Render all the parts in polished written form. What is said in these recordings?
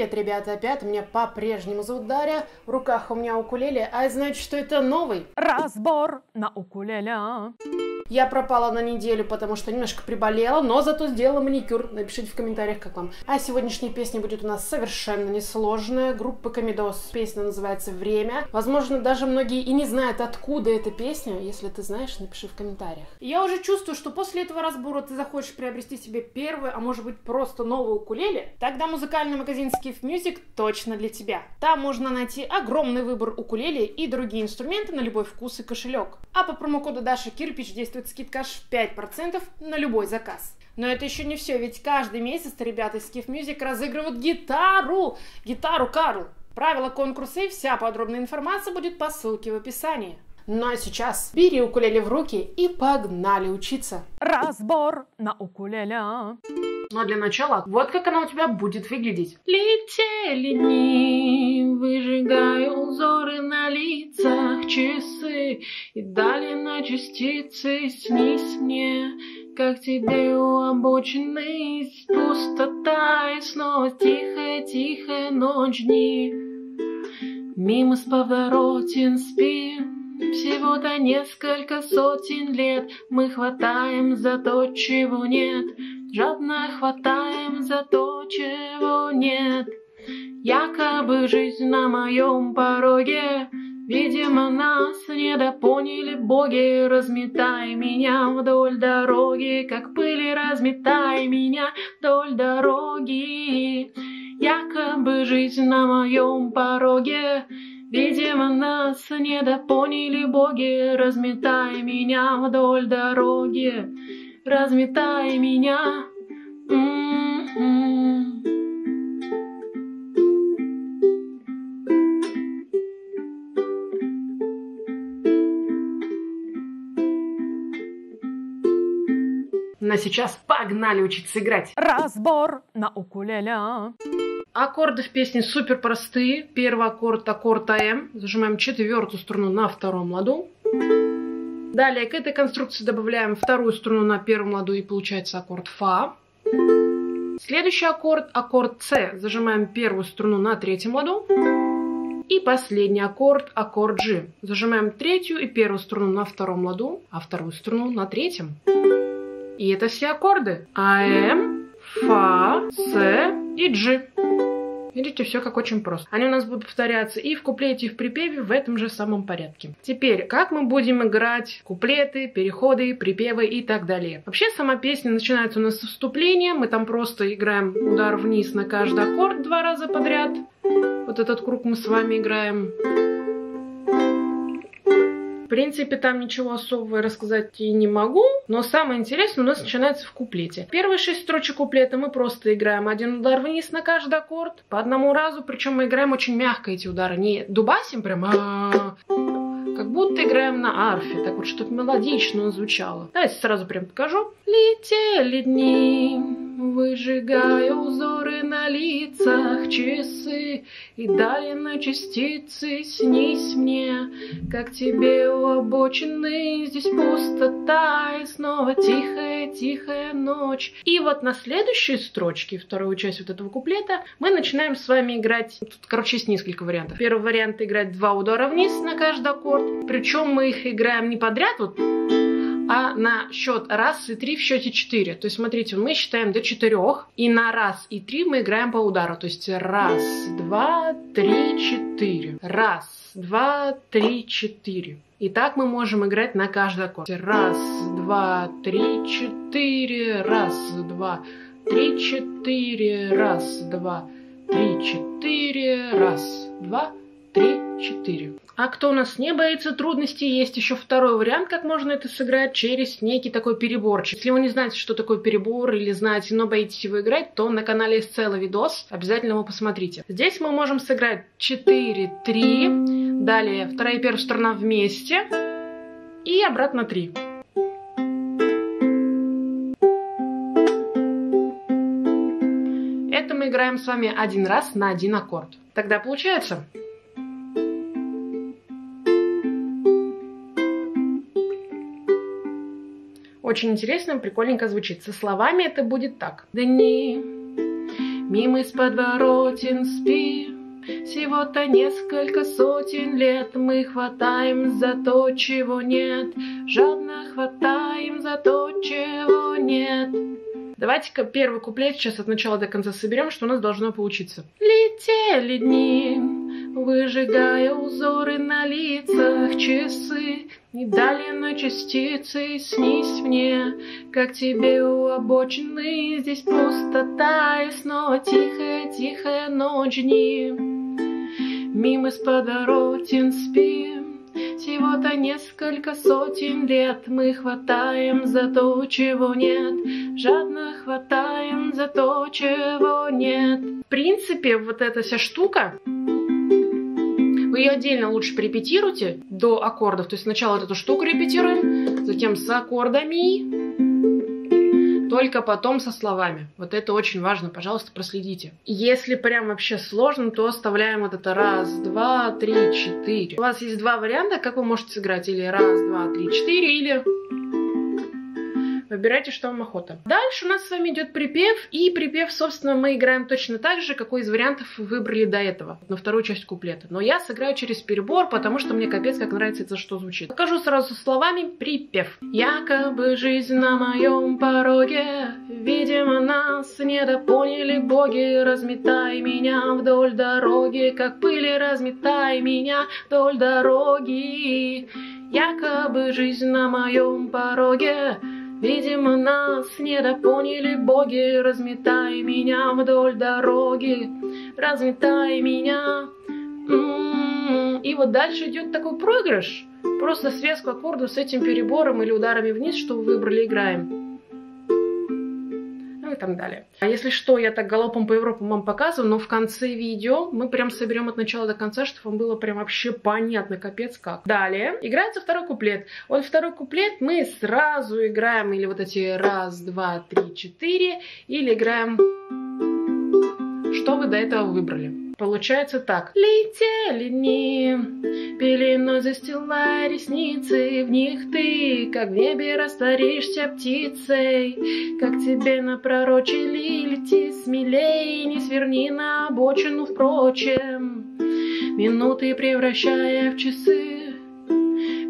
Привет, ребята, опять меня по-прежнему зовут Дарья, в руках у меня укулеле, а значит, что это новый разбор на укулеле. Я пропала на неделю, потому что немножко приболела, но зато сделала маникюр. Напишите в комментариях, как вам. А сегодняшняя песня будет у нас совершенно несложная. Группа COMEDOZ. Песня называется «Время». Возможно, даже многие и не знают, откуда эта песня. Если ты знаешь, напиши в комментариях. Я уже чувствую, что после этого разбора ты захочешь приобрести себе первый, а может быть просто новый укулеле. Тогда музыкальный магазин Skiff Music точно для тебя. Там можно найти огромный выбор укулеле и другие инструменты на любой вкус и кошелек. А по промокоду Даша Кирпич действует скидка аж 5% на любой заказ. Но это еще не все, ведь каждый месяц ребята из Skiff Music разыгрывают гитару Карл. Правила конкурса и вся подробная информация будет по ссылке в описании. Ну а сейчас бери укулеле в руки и погнали учиться. Разбор на укулеле. Но для начала вот как она у тебя будет выглядеть. Летели дни, выжигая узоры на лицах, часы и дали на частицы. Снись мне, как тебе у обочины, пустота и снова тихая-тихая ночь дни. Мимо с поворотен спин. Всего-то несколько сотен лет мы хватаем за то, чего нет. Жадно хватаем за то, чего нет. Якобы жизнь на моем пороге. Видимо, нас недопоняли боги. Разметай меня вдоль дороги, как пыль, разметай меня вдоль дороги. Якобы жизнь на моем пороге. Видимо, нас недопоняли боги. Разметай меня вдоль дороги. Разметай меня. На сейчас погнали учиться играть. Разбор на укулеле. Аккорды в песне супер простые. Первый аккорд — аккорд АМ. Зажимаем четвертую струну на втором ладу. Далее к этой конструкции добавляем вторую струну на первом ладу и получается аккорд Фа. Следующий аккорд — аккорд С. Зажимаем первую струну на третьем ладу. И последний аккорд — аккорд G. Зажимаем третью и первую струну на втором ладу, а вторую струну на третьем. И это все аккорды. АМ, Фа, С и G. Видите, все как очень просто. Они у нас будут повторяться и в куплете, и в припеве в этом же самом порядке. Теперь, как мы будем играть куплеты, переходы, припевы и так далее. Вообще, сама песня начинается у нас с вступления. Мы там просто играем удар вниз на каждый аккорд два раза подряд. Вот этот круг мы с вами играем. В принципе, там ничего особого рассказать и не могу, но самое интересное у нас начинается в куплете. Первые 6 строчек куплета мы просто играем один удар вниз на каждый аккорд по одному разу, причем мы играем очень мягко эти удары, не дубасим прям, как будто играем на арфе, так вот, чтобы мелодично звучало. Давайте сразу прям покажу. Летели дни, выжигая узоры на лицах, часы и дали на частицы. Снись мне, как тебе у обочины, здесь пустота и снова тихая-тихая ночь. И вот на следующей строчке, вторую часть вот этого куплета, мы начинаем с вами играть. Тут, короче, есть несколько вариантов. Первый вариант — играть два удара вниз на каждый аккорд, причем мы их играем не подряд, вот, а на счет 1 и 3 в счете 4. То есть, смотрите, мы считаем до 4, и на 1 и 3 мы играем по удару. То есть 1, 2, 3, 4. 1, 2, 3, 4. И так мы можем играть на каждый аккорд. 1, 2, 3, 4. 1, 2, 3, 4. 1, 2, 3, 4. 1, 2, 3, 4. А кто у нас не боится трудностей, есть еще второй вариант, как можно это сыграть через некий такой переборчик. Если вы не знаете, что такое перебор, или знаете, но боитесь его играть, то на канале есть целый видос, обязательно его посмотрите. Здесь мы можем сыграть 4, 3, далее 2 и 1 струна вместе и обратно 3. Это мы играем с вами один раз на один аккорд. Тогда получается... Очень интересно, прикольненько звучит. Со словами это будет так. Дни мимо из подворотен спим. Всего-то несколько сотен лет мы хватаем за то, чего нет. Жадно хватаем за то, чего нет. Давайте-ка первый куплет сейчас от начала до конца соберем, что у нас должно получиться. Летели дни, выжигая узоры на лицах, часы не дали на частицы. Снись мне, как тебе у обочины, здесь пустота и снова тихая-тихая ночь дни. Мимо из подворотен спим, всего-то несколько сотен лет мы хватаем за то, чего нет. Жадно хватаем за то, чего нет. В принципе, вот эта вся штука, вы ее отдельно лучше прирепетируйте до аккордов. То есть сначала вот эту штуку репетируем, затем с аккордами, только потом со словами. Вот это очень важно, пожалуйста, проследите. Если прям вообще сложно, то оставляем вот это раз, два, три, четыре. У вас есть два варианта, как вы можете сыграть. Или раз, два, три, четыре, или выбирайте, что вам охота. Дальше у нас с вами идет припев. И припев, собственно, мы играем точно так же, какой из вариантов вы выбрали до этого, на вторую часть куплета. Но я сыграю через перебор, потому что мне капец как нравится это, что звучит. Покажу сразу словами припев. Якобы жизнь на моем пороге, видимо, нас недопоняли боги. Разметай меня вдоль дороги, как пыли, разметай меня вдоль дороги. Якобы жизнь на моем пороге, видимо, нас недопоняли боги. Разметай меня вдоль дороги, разметай меня. И вот дальше идет такой проигрыш. Просто связку аккордов с этим перебором или ударами вниз, что вы выбрали, играем. Ну и так далее. А если что, я так галопом по Европам вам показываю, но в конце видео мы прям соберем от начала до конца, чтобы вам было прям вообще понятно, капец как. Далее играется второй куплет. Вот второй куплет мы сразу играем или вот эти раз, два, три, четыре, или играем, что вы до этого выбрали. Получается так. Летели дни, пеленой застилая ресницы, в них ты, как в небе, растворишься птицей. Как тебе напророчили, лети смелей, не сверни на обочину, впрочем. Минуты превращая в часы,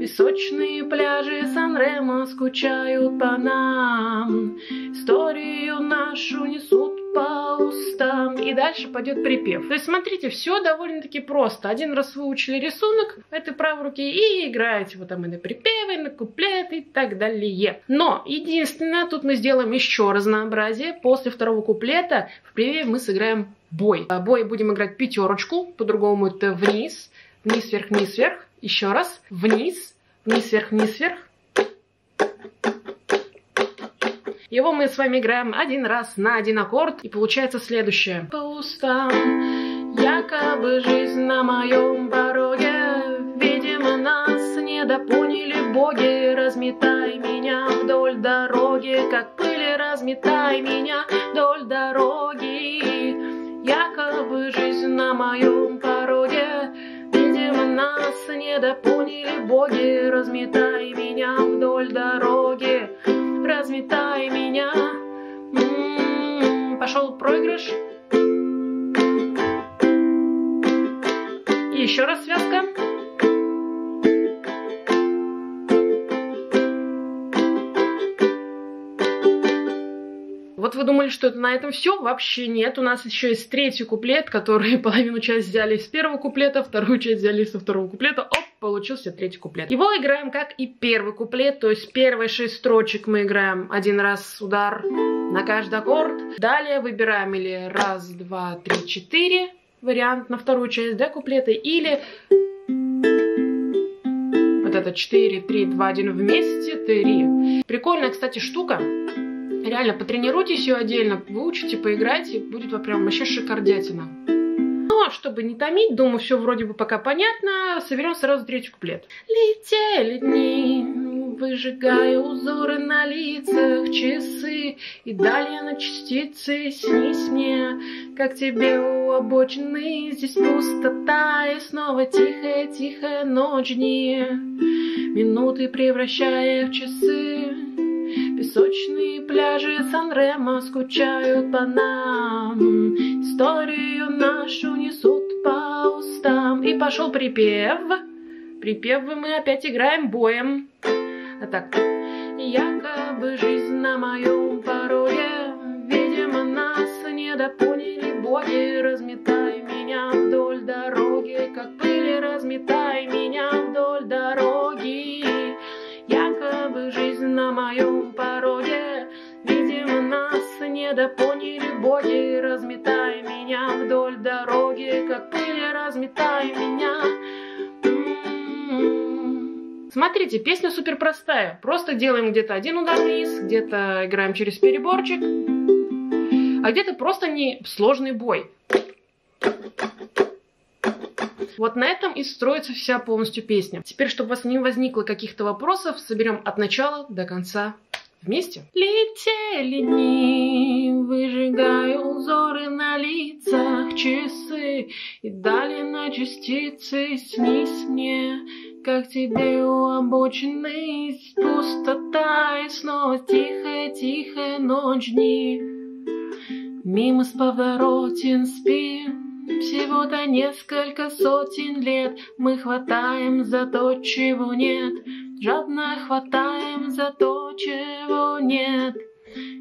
песочные пляжи Сан-Ремо скучают по нам. Историю нашу несут по устам. И дальше пойдет припев. То есть смотрите, все довольно-таки просто. Один раз выучили рисунок этой правой руки и играете вот там и на припевы, и на куплеты и так далее. Но единственное, тут мы сделаем еще разнообразие. После второго куплета в припеве мы сыграем бой. Бой будем играть пятерочку, по-другому это вниз, вниз, вверх, вниз, вверх. Еще раз вниз, вниз, вверх, вниз, вверх. Его мы с вами играем один раз на один аккорд, и получается следующее. По устам, якобы жизнь на моем пороге, видимо, нас недопоняли боги. Разметай меня вдоль дороги, как пыль, разметай меня вдоль дороги. Якобы жизнь на моем пороге, видимо, нас недопоняли боги. Разметай меня вдоль дороги, разметай меня. Пошел проигрыш. И еще раз связка. Вот вы думали, что это на этом все? Вообще нет. У нас еще есть третий куплет, который половину часть взяли с первого куплета, вторую часть взяли со второго куплета. Оп! Получился третий куплет. Его играем как и первый куплет, то есть первые 6 строчек мы играем один раз удар на каждый аккорд. Далее выбираем или раз, два, три, четыре вариант на вторую часть, да, куплета, или вот это 4, 3, 2, 1 вместе, 3. Прикольная, кстати, штука. Реально, потренируйтесь ее отдельно, выучите, поиграйте, будет прям вообще шикардятина. Чтобы не томить, думаю, все вроде бы пока понятно, соберем сразу третий куплет. Летели дни, выжигая узоры на лицах, часы и далее на частицы. Снись мне, как тебе у обочины, здесь пустота и снова тихая-тихая ночь дни. Минуты превращая в часы, песочные пляжи Сан-Ремо скучают по нам. историю нашу несут по устам. И пошел припев. Припев мы опять играем боем. А так. Якобы жизнь на моем пароле, видимо, нас недопоняли боги. Разметай меня вдоль дороги, как пыль, разметай меня вдоль дороги. Якобы жизнь на моем пароле, видимо, нас недопоняли боги. Разметай меня вдоль дороги, как пыль, разметай меня. Смотрите, песня супер простая. Просто делаем где-то один удар вниз, где-то играем через переборчик, а где-то просто не сложный бой. Вот на этом и строится вся полностью песня. Теперь, чтобы у вас не возникло каких-то вопросов, соберем от начала до конца вместе. Летели дни, выжигая узоры на лицах часы, и дали на частицы, снись мне, как тебе у обочины есть пустота, и снова тихая-тихая ночь дни. Мимо с поворотен спин, всего-то несколько сотен лет, мы хватаем за то, чего нет, жадно хватаем за то, чего нет.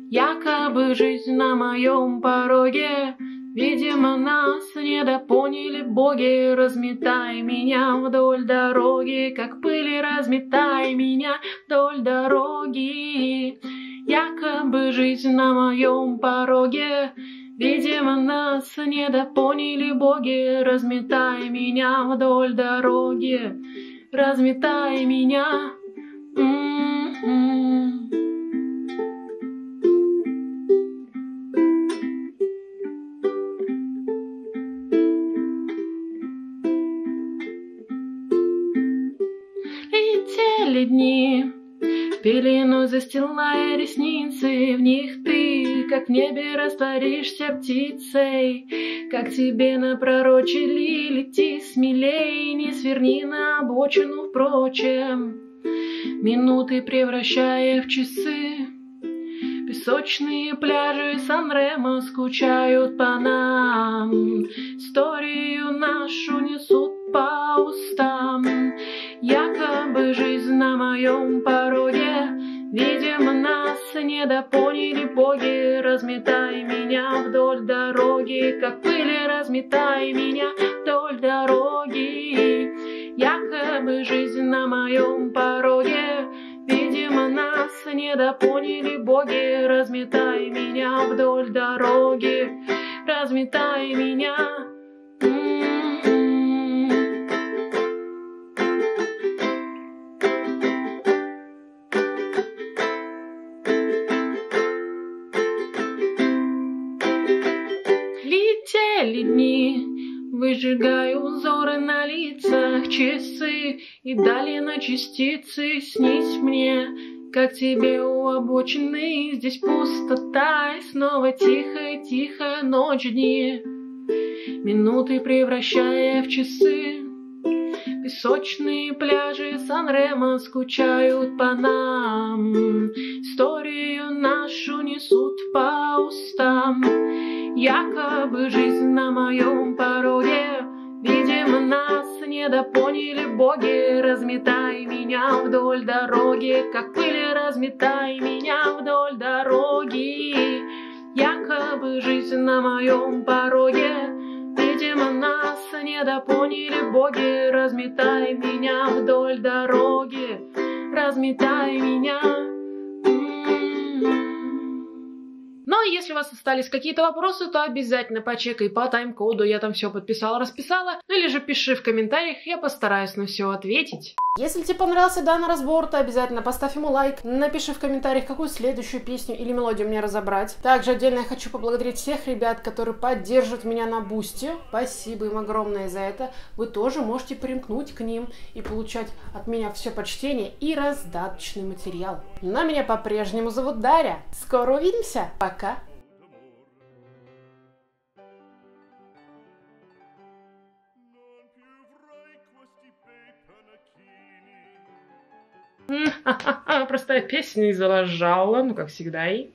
Якобы жизнь на моем пороге, видимо, нас недопоняли боги. Разметай меня вдоль дороги, как пыль, разметай меня вдоль дороги. Якобы жизнь на моем пороге, видимо, нас недопоняли боги. Разметай меня вдоль дороги, разметай меня. Дни, пелену застилая ресницы, в них ты, как в небе, растворишься птицей. Как тебе напророчили, лети смелей, не сверни на обочину, впрочем. Минуты превращая в часы, песочные пляжи Сан-Ремо скучают по нам. Историю нашу несут по устам. Якобы жизнь на моем пороге, видимо, нас недопоняли боги. Разметай меня вдоль дороги, как пыль, разметай меня вдоль дороги. Якобы жизнь на моем пороге, видимо, нас недопоняли боги. Разметай меня вдоль дороги, разметай меня. Дни, выжигая узоры на лицах часы, и дали на частицы, снись мне, как тебе у обочины здесь пустота, и снова тихая-тихая ночь дни. Минуты превращая в часы, песочные пляжи Сан-Ремо скучают по нам. Историю нашу несут по устам. Якобы жизнь на моем пороге, видимо, нас недопоняли боги. Разметай меня вдоль дороги, как пыль, разметай меня вдоль дороги. Якобы жизнь на моем пороге, видимо, нас недопоняли боги. Разметай меня вдоль дороги, разметай меня. Ну, а если у вас остались какие-то вопросы, то обязательно почекай по тайм-коду, я там все подписала, расписала. Ну, или же пиши в комментариях, я постараюсь на все ответить. Если тебе понравился данный разбор, то обязательно поставь ему лайк, напиши в комментариях, какую следующую песню или мелодию мне разобрать. Также отдельно я хочу поблагодарить всех ребят, которые поддерживают меня на Boosty. Спасибо им огромное за это. Вы тоже можете примкнуть к ним и получать от меня все почтение и раздаточный материал. Но меня по-прежнему зовут Дарья. Скоро увидимся. Пока. Простая песня и заложала, ну как всегда и.